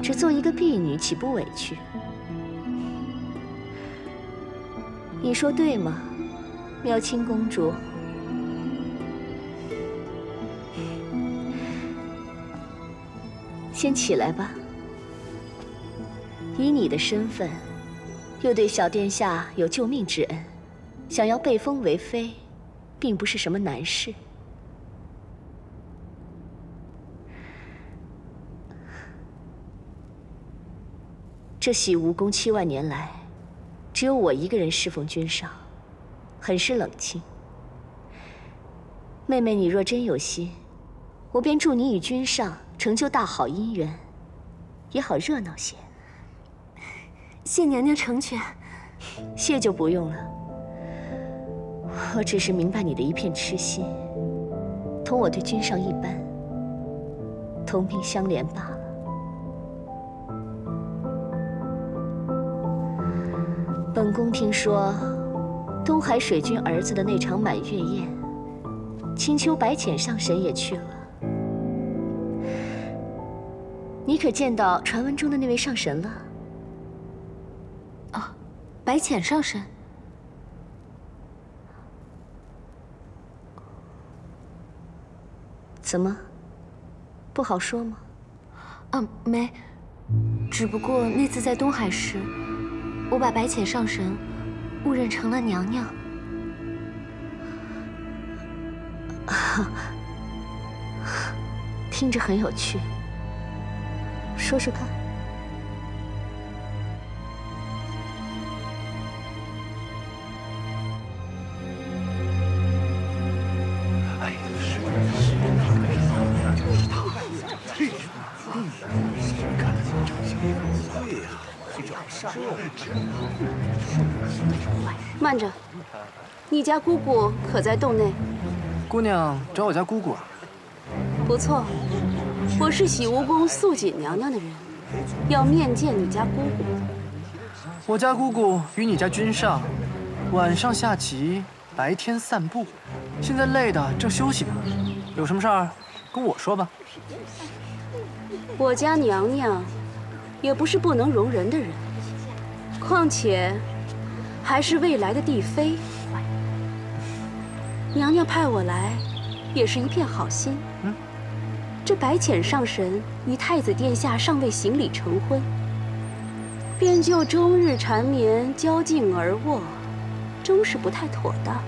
只做一个婢女，岂不委屈？你说对吗，妙清公主？先起来吧。以你的身份，又对小殿下有救命之恩。 想要被封为妃，并不是什么难事。这洗梧宫7万年来，只有我一个人侍奉君上，很是冷清。妹妹，你若真有心，我便助你与君上成就大好姻缘，也好热闹些。谢娘娘成全。谢就不用了。 我只是明白你的一片痴心，同我对君上一般，同病相怜罢了。本宫听说，东海水君儿子的那场满月宴，青丘白浅上神也去了。你可见到传闻中的那位上神了？哦，白浅上神。 怎么，不好说吗？没。只不过那次在东海时，我把白浅上神误认成了娘娘。听着很有趣，说说看。哎，是。 慢着，你家姑姑可在洞内？姑娘找我家姑姑啊？不错，我是洗梧宫素锦娘娘的人，要面见你家姑姑。我家姑姑与你家君上，晚上下棋，白天散步，现在累的正休息呢。有什么事儿跟我说吧。我家娘娘。 也不是不能容人的人，况且还是未来的帝妃。娘娘派我来，也是一片好心。这白浅上神与太子殿下尚未行礼成婚，便就终日缠绵、交颈而卧，终是不太妥当。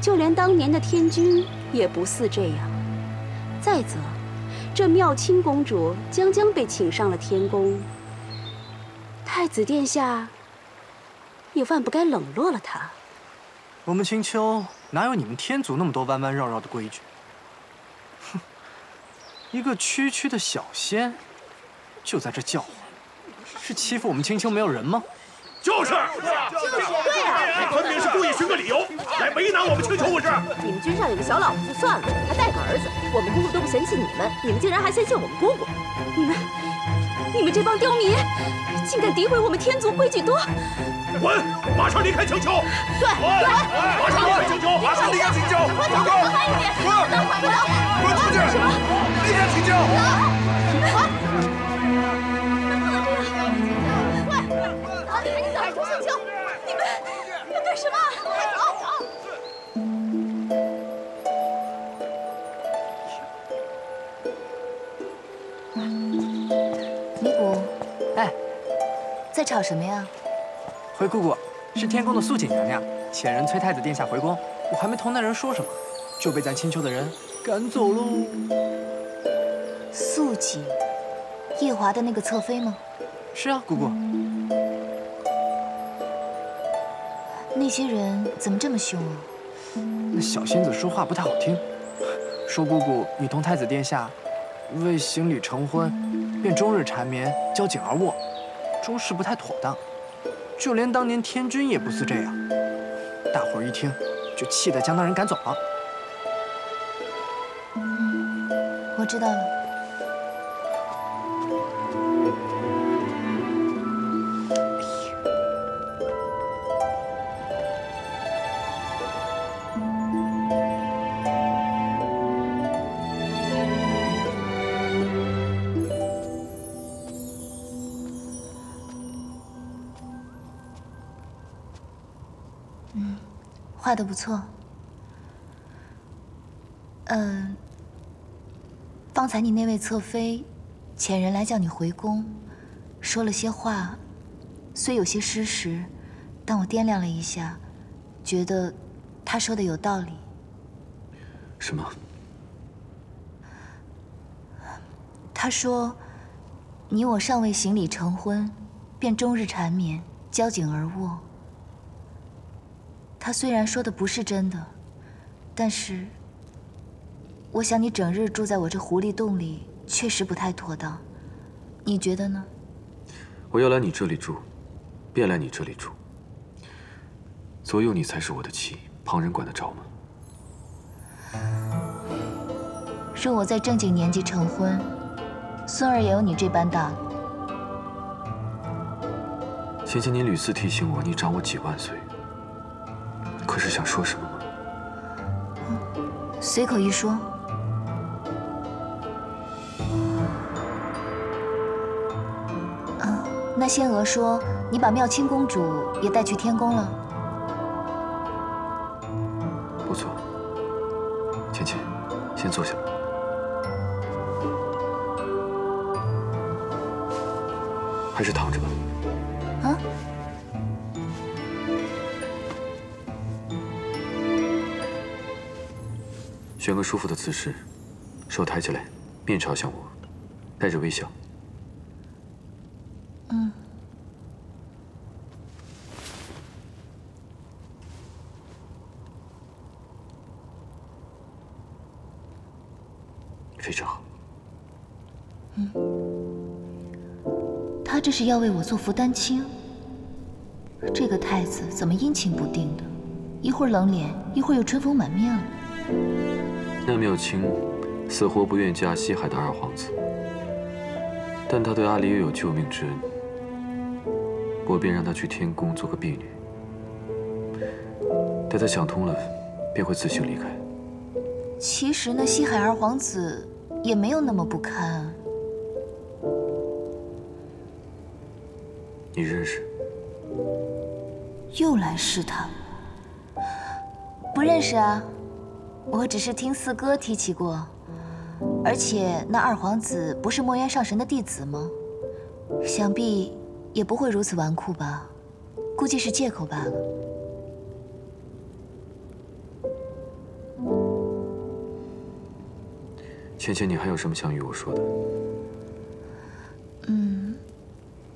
就连当年的天君也不似这样。再则。 这妙清公主将被请上了天宫，太子殿下也万不该冷落了她。我们青丘哪有你们天族那么多弯弯绕绕的规矩？哼，一个区区的小仙，就在这叫唤，是欺负我们青丘没有人吗？就是，对啊，分明是故意寻个理由来为难我们青丘武士。你们君上有个小老婆就算了，还带个儿子。 我们姑姑都不嫌弃你们，你们竟然还嫌弃我们姑姑！你们这帮刁民，竟敢诋毁我们天族规矩多！滚！马上离开青丘！对，滚！马上离开青丘！马上离开青丘！我走，我慢一点！滚出去！离开青丘！快！你赶紧走，出青丘！你们要干什么？快走！ 尼姑，哎，在吵什么呀？回姑姑，是天宫的素锦娘娘遣人催太子殿下回宫，我还没同那人说什么，就被咱青丘的人赶走喽。素锦，夜华的那个侧妃吗？是啊，姑姑。那些人怎么这么凶啊？那小仙子说话不太好听，说姑姑你同太子殿下为行礼成婚，便终日缠绵，交颈而卧，终是不太妥当。 就连当年天君也不似这样，大伙儿一听，就气得将那人赶走了。我知道了。画的不错，方才你那位侧妃遣人来叫你回宫，说了些话，虽有些失实，但我掂量了一下，觉得她说的有道理。什么？她说，你我尚未行礼成婚，便终日缠绵，交颈而卧。 他虽然说的不是真的，但是，我想你整日住在我这狐狸洞里，确实不太妥当，你觉得呢？我要来你这里住，便来你这里住。左右你才是我的妻，旁人管得着吗？若我在正经年纪成婚，孙儿也有你这般大了。前些年屡次提醒我，你长我几万岁。 可是想说什么吗？随口一说。啊，那仙娥说你把妙清公主也带去天宫了。不错，芊芊，先坐下。 还是躺着吧。啊？ 选个舒服的姿势，手抬起来，面朝向我，带着微笑。嗯。非常好。嗯。他这是要为我做服丹青？这个太子怎么阴晴不定的？一会儿冷脸，一会儿又春风满面了。 那妙清死活不愿嫁西海的二皇子，但她对阿离又有救命之恩，我便让她去天宫做个婢女。待她想通了，便会自行离开。其实那西海二皇子也没有那么不堪。你认识？又来试探我？不认识啊。 我只是听四哥提起过，而且那二皇子不是墨渊上神的弟子吗？想必也不会如此纨绔吧，估计是借口罢了。芊芊，你还有什么想与我说的？嗯，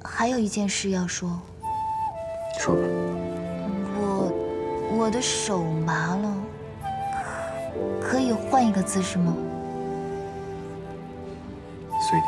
还有一件事要说。说吧。我的手麻了。 可以换一个姿势吗？随你。